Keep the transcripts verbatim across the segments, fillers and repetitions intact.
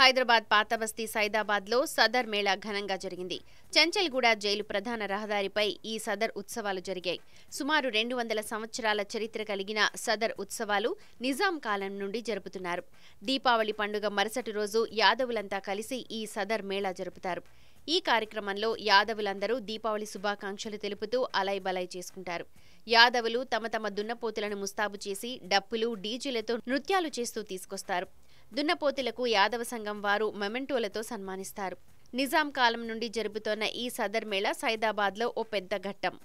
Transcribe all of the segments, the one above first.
హైదరాబాద్ పాతబస్తీ సైదాబాద్లో సదర్ మేళా ఘనంగా జరిగింది. చెంచల్గూడ జైలు ప్రధాన రహదారిపై ఈ సదర్ ఉత్సవాలు జరిగాయి. సుమారు రెండు వందల సంవత్సరాల చరిత్ర కలిగిన సదర్ ఉత్సవాలు నిజాం కాలం నుండి జరుపుతున్నారు. దీపావళి పండుగ మరుసటి రోజు యాదవులంతా కలిసి ఈ సదర్ మేళా జరుపుతారు. ఈ కార్యక్రమంలో యాదవులందరూ దీపావళి శుభాకాంక్షలు తెలుపుతూ అలైబలై చేసుకుంటారు. యాదవులు తమ తమ దున్నపోతులను ముస్తాబు చేసి డప్పులు, డీజేలతో నృత్యాలు చేస్తూ తీసుకొస్తారు. దున్నపోతులకు యాదవ సంఘం వారు మెమెంటోలతో సన్మానిస్తారు. నిజాం కాలం నుండి జరుపుతోన్న ఈ సదర్ మేళా సైదాబాద్లో ఓ పెద్ద ఘట్టం.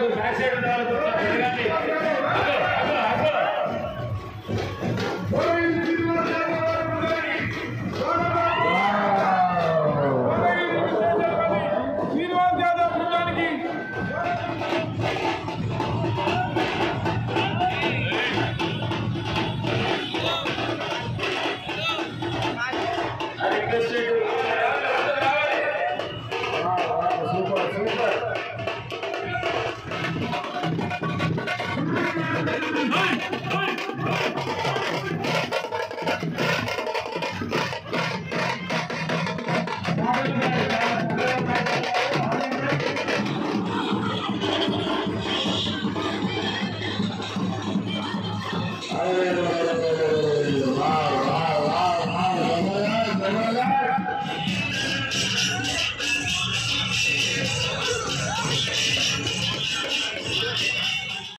No,